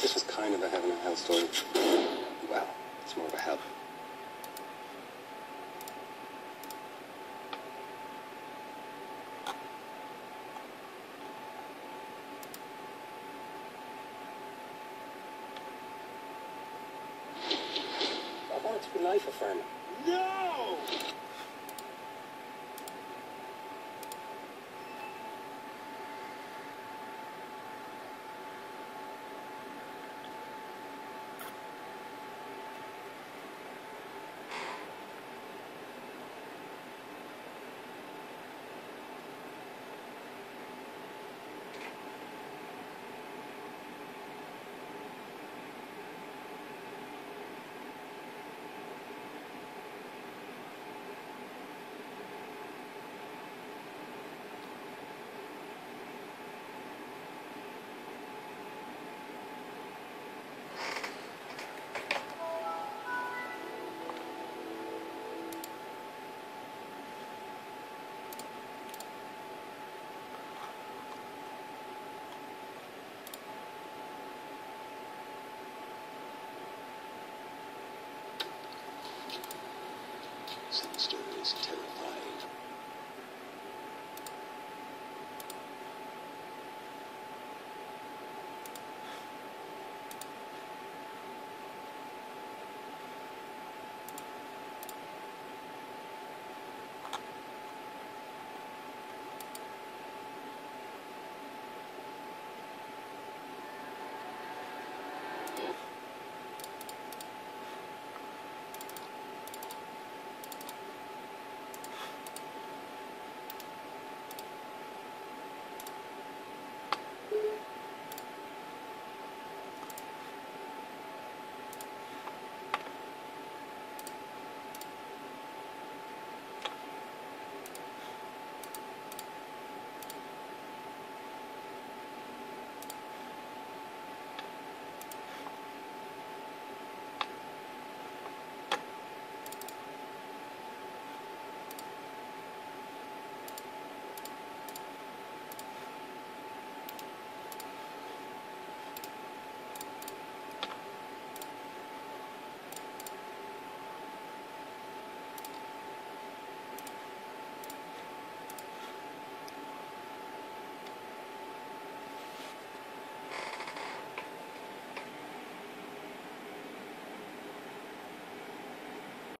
This was kind of a heaven and hell story. Well, it's more of a hell. I wanted to be life affirming. No! Some stories terrifying.